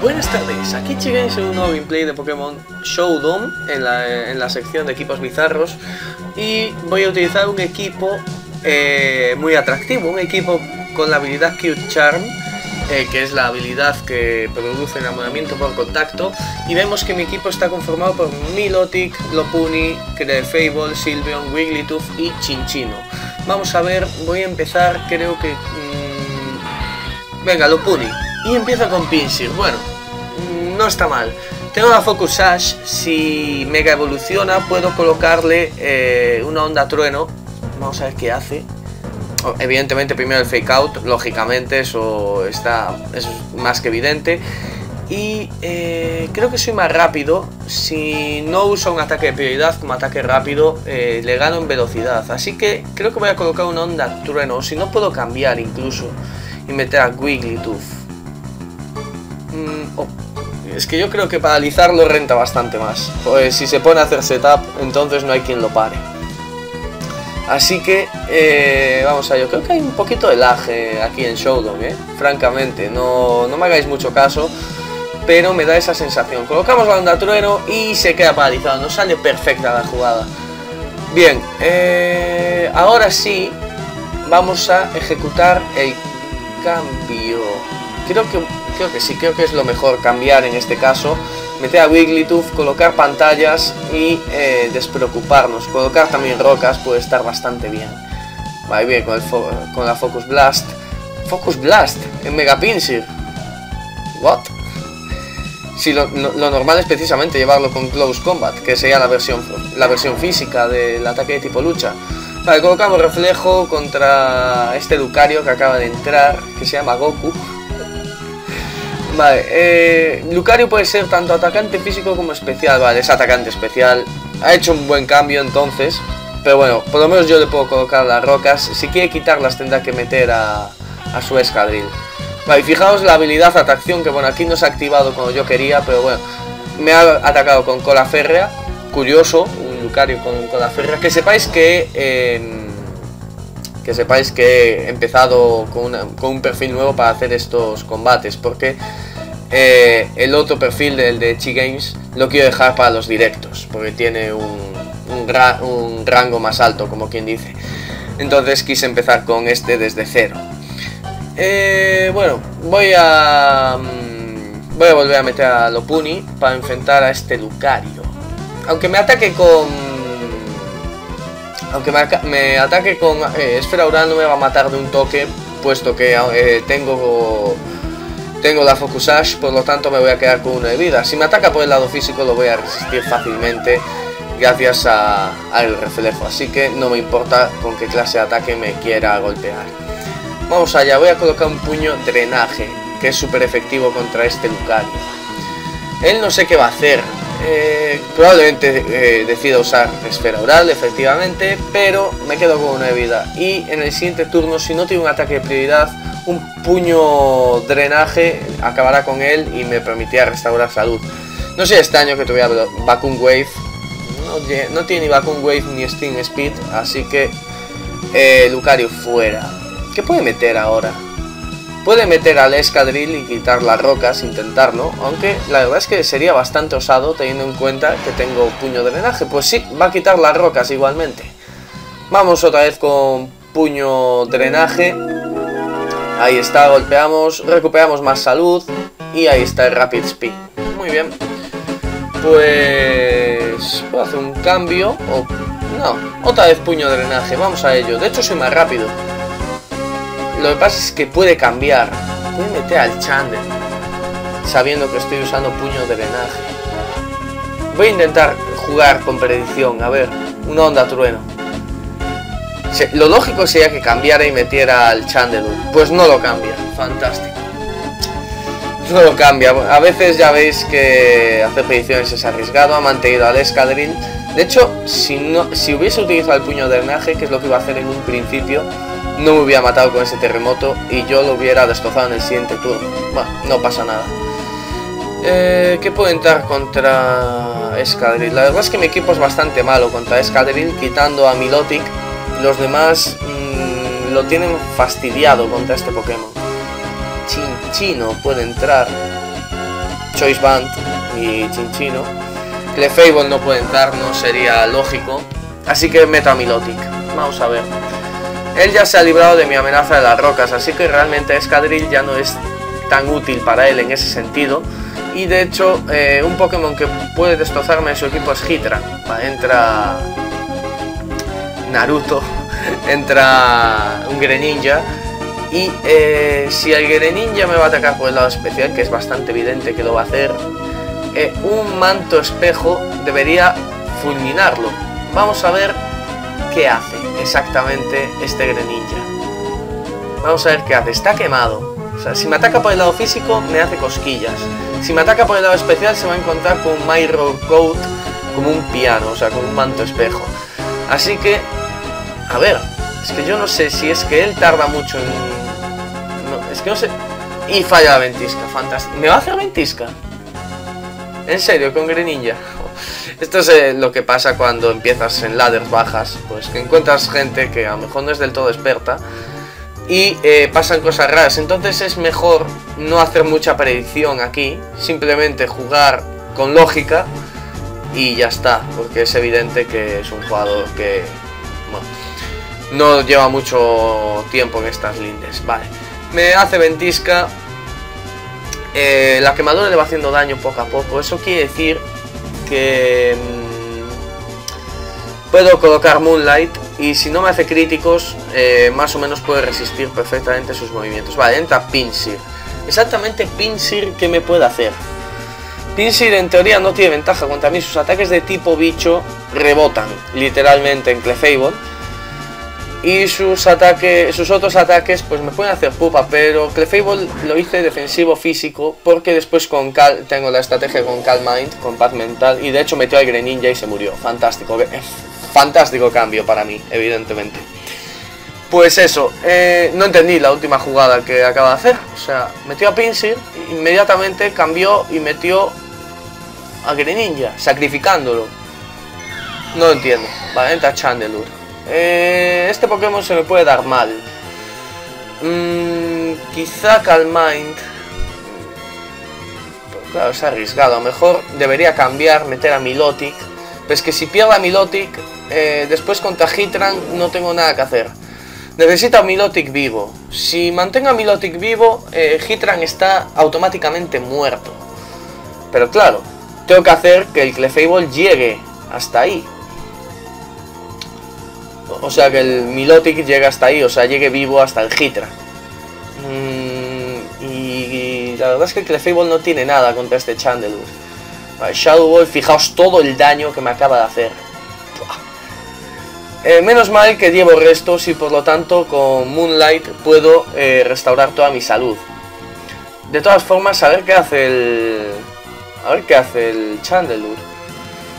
Buenas tardes, aquí Chi Games en un nuevo gameplay de Pokémon Showdown en la sección de equipos bizarros. Y voy a utilizar un equipo muy atractivo, un equipo con la habilidad Cute Charm, que es la habilidad que produce enamoramiento por contacto. Y vemos que mi equipo está conformado por Milotic, Lopunny, Clefable, Sylveon, Wigglytuff y Cinccino. Vamos a ver, voy a empezar, creo que... Venga, Lopunny. Y empieza con Pinsir. Bueno, no está mal. Tengo la Focus Ash. Si mega evoluciona, puedo colocarle una Onda Trueno. Vamos a ver qué hace. Oh, evidentemente, primero el Fake Out. Lógicamente, eso es más que evidente. Y creo que soy más rápido. Si no uso un ataque de prioridad como ataque rápido, le gano en velocidad. Así que creo que voy a colocar una Onda Trueno. O si no, puedo cambiar incluso y meter a Wigglytuff. Oh, es que yo creo que paralizarlo renta bastante más. Pues si se pone a hacer setup, entonces no hay quien lo pare. Así que, vamos a ello. Creo que hay un poquito de lag aquí en Showdown, francamente. No me hagáis mucho caso, pero me da esa sensación. Colocamos la Onda Trueno y se queda paralizado. Nos sale perfecta la jugada. Bien, ahora sí vamos a ejecutar el cambio. Creo que sí, creo que es lo mejor cambiar en este caso. Meter a Wigglytuff, colocar pantallas y despreocuparnos. Colocar también rocas puede estar bastante bien. Va bien con la Focus Blast. Focus Blast en Mega Pinsir. ¿What? Si lo normal es precisamente llevarlo con Close Combat, que sería la versión física del ataque de tipo lucha. Vale, colocamos reflejo contra este Lucario que acaba de entrar, que se llama Goku. Vale, Lucario puede ser tanto atacante físico como especial. Vale, es atacante especial. Ha hecho un buen cambio entonces. Pero bueno, por lo menos yo le puedo colocar las rocas. Si quiere quitarlas tendrá que meter a su Excadrill. Vale, fijaos la habilidad atracción que bueno, aquí no se ha activado como yo quería. Pero bueno, me ha atacado con cola férrea. Curioso, un Lucario con cola férrea. Que sepáis que he empezado con un perfil nuevo para hacer estos combates, porque el otro perfil, el de Chi Games, lo quiero dejar para los directos, porque tiene un rango más alto, como quien dice. Entonces quise empezar con este desde cero. Bueno, voy a volver a meter a Lopunny para enfrentar a este Lucario. Aunque me ataque con Esfera Aural, no me va a matar de un toque, puesto que tengo la Focus Ash, por lo tanto me voy a quedar con una de vida. Si me ataca por el lado físico lo voy a resistir fácilmente gracias al reflejo, así que no me importa con qué clase de ataque me quiera golpear. Vamos allá, voy a colocar un Puño Drenaje, que es súper efectivo contra este Lucario. Él no sé qué va a hacer. Probablemente decida usar Esfera Aural, efectivamente, pero me quedo con una de vida. Y en el siguiente turno, si no tiene un ataque de prioridad, un Puño Drenaje acabará con él y me permitirá restaurar salud. No sé, este año que tuviera Vacuum Wave, no tiene ni Vacuum Wave ni Steam Speed, así que Lucario fuera. ¿Qué puede meter ahora? Puede meter al Excadrill y quitar las rocas, intentarlo, aunque la verdad es que sería bastante osado teniendo en cuenta que tengo Puño Drenaje. Pues sí, va a quitar las rocas igualmente. Vamos otra vez con Puño Drenaje. Ahí está, golpeamos, recuperamos más salud y ahí está el Rapid Speed. Muy bien. Pues... puedo hacer un cambio o... no, otra vez Puño Drenaje, vamos a ello. De hecho soy más rápido. Lo que pasa es que puede cambiar. Puede meter al Chandelure, sabiendo que estoy usando Puño de Drenaje. Voy a intentar jugar con predicción. A ver, una Onda Trueno. Lo lógico sería que cambiara y metiera al Chandelure. Pues no lo cambia. Fantástico. No lo cambia. A veces ya veis que hacer predicciones es arriesgado. Ha mantenido al Excadrill. De hecho, si hubiese utilizado el Puño de Drenaje, que es lo que iba a hacer en un principio, no me hubiera matado con ese terremoto y yo lo hubiera destrozado en el siguiente turno. Bueno, no pasa nada. ¿Qué puedo entrar contra Excadrill? La verdad es que mi equipo es bastante malo contra Excadrill, quitando a Milotic. Los demás lo tienen fastidiado contra este Pokémon. Cinccino puede entrar. Choice Band y Cinccino. Clefable no puede entrar, no sería lógico. Así que meta Milotic. Vamos a ver. Él ya se ha librado de mi amenaza de las rocas, así que realmente Excadrill ya no es tan útil para él en ese sentido. Y de hecho, un Pokémon que puede destrozarme de su equipo es Heatran. Entra Naruto, entra un Greninja. Y si el Greninja me va a atacar por el lado especial, que es bastante evidente que lo va a hacer, un Manto Espejo debería fulminarlo. Vamos a ver qué hace exactamente este Greninja. Vamos a ver qué hace. Está quemado. O sea, si me ataca por el lado físico, me hace cosquillas. Si me ataca por el lado especial, se va a encontrar con un Myro Coat, como un piano, o sea, con un Manto Espejo. Así que, a ver, es que yo no sé si es que él tarda mucho en... No, es que no sé... Y falla la Ventisca, fantástico. ¿Me va a hacer Ventisca? ¿En serio? ¿Con Greninja? Esto es lo que pasa cuando empiezas en ladders bajas, pues que encuentras gente que a lo mejor no es del todo experta y pasan cosas raras. Entonces es mejor no hacer mucha predicción aquí, simplemente jugar con lógica y ya está, porque es evidente que es un jugador que, bueno, no lleva mucho tiempo en estas lindes. Vale, me hace Ventisca, la quemadura le va haciendo daño poco a poco. Eso quiere decir que puedo colocar Moonlight y si no me hace críticos, más o menos puede resistir perfectamente sus movimientos. Vale, entra Pinsir. Exactamente, Pinsir, ¿qué me puede hacer? Pinsir en teoría no tiene ventaja contra mí. Sus ataques de tipo bicho rebotan literalmente en Clefable. Y sus otros ataques pues me pueden hacer pupa, pero Clefable lo hice defensivo físico porque después con tengo la estrategia con Calm Mind, con paz mental, y de hecho metió al Greninja y se murió. Fantástico, fantástico cambio para mí, evidentemente. Pues eso, no entendí la última jugada que acaba de hacer. O sea, metió a Pinsir, inmediatamente cambió y metió a Greninja, sacrificándolo. No lo entiendo. Vale, entra Chandelure. Este Pokémon se me puede dar mal. Quizá Calm Mind. Pero claro, es arriesgado. A lo mejor debería cambiar, meter a Milotic. Pero es que si pierdo a Milotic, después contra Heatran no tengo nada que hacer. Necesito a Milotic vivo. Si mantengo a Milotic vivo, Heatran está automáticamente muerto. Pero claro, tengo que hacer que el Clefable llegue hasta ahí. O sea, que el Milotic llegue hasta ahí, o sea, llegue vivo hasta el Heatran. Y la verdad es que el Clefable no tiene nada contra este Chandelure. Vale, Shadow Ball, fijaos todo el daño que me acaba de hacer. Menos mal que llevo restos y por lo tanto con Moonlight puedo restaurar toda mi salud. De todas formas, a ver qué hace el... A ver qué hace el Chandelure.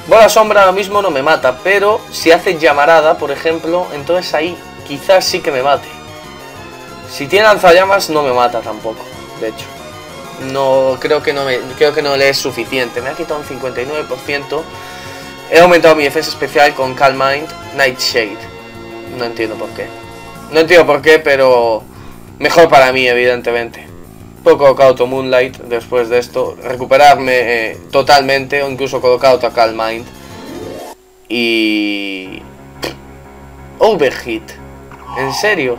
Bola Sombra ahora mismo no me mata, pero si hace llamarada, por ejemplo, entonces ahí quizás sí que me mate. Si tiene lanzallamas no me mata tampoco, de hecho. No, creo que no le es suficiente. Me ha quitado un 59%. He aumentado mi defensa especial con Calm Mind, Nightshade. No entiendo por qué. No entiendo por qué, pero mejor para mí, evidentemente. Puedo colocar auto Moonlight después de esto, recuperarme totalmente, o incluso colocar auto a Calm Mind. Y... Overheat. ¿En serio?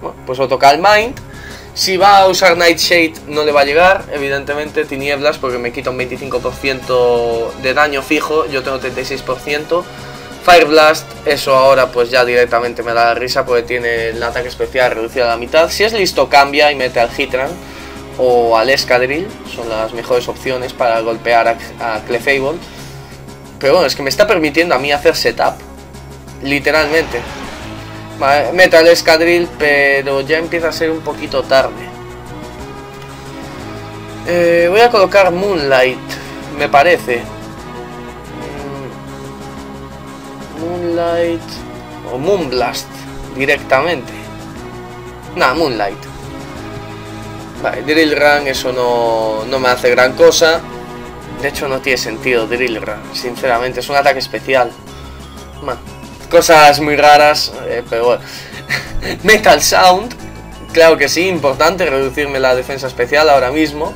Bueno, pues auto Calm Mind. Si va a usar Nightshade no le va a llegar, evidentemente. Tinieblas, porque me quita un 25% de daño fijo, yo tengo 36%. Fire Blast, eso ahora pues ya directamente me da risa porque tiene el ataque especial reducido a la mitad. Si es listo cambia y mete al Heatran o al Excadrill, son las mejores opciones para golpear a Clefable. Pero bueno, es que me está permitiendo a mí hacer setup, literalmente. Vale, mete al Excadrill, pero ya empieza a ser un poquito tarde. Voy a colocar Moonlight, me parece. Moonlight o Moonblast directamente. Nada, Moonlight. Vale, Drill Run, eso no me hace gran cosa. De hecho no tiene sentido Drill Run, sinceramente, es un ataque especial. Man, cosas muy raras, pero bueno. Metal Sound, claro que sí, importante reducirme la defensa especial ahora mismo.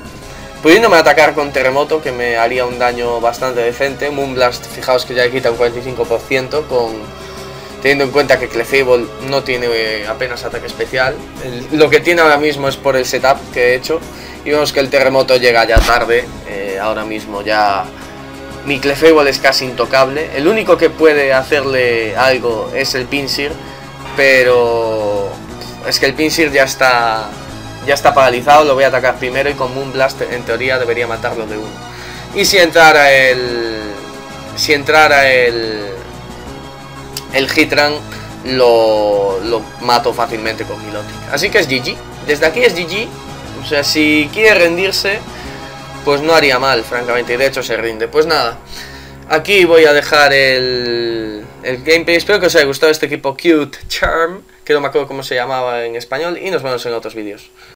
Pudiéndome atacar con Terremoto, que me haría un daño bastante decente. Moonblast, fijaos que ya le quita un 45%, teniendo en cuenta que Clefable no tiene apenas ataque especial. Lo que tiene ahora mismo es por el setup que he hecho. Y vemos que el Terremoto llega ya tarde. Ahora mismo ya mi Clefable es casi intocable. El único que puede hacerle algo es el Pinsir, pero es que el Pinsir ya está paralizado. Lo voy a atacar primero y con Moonblast en teoría debería matarlo de uno. Y si entrara el Heatran lo mato fácilmente con Milotic. Así que es GG. Desde aquí es GG. O sea, si quiere rendirse, pues no haría mal, francamente. Y de hecho se rinde. Pues nada, aquí voy a dejar el gameplay. Espero que os haya gustado este equipo Cute Charm, que no me acuerdo cómo se llamaba en español, y nos vemos en otros vídeos.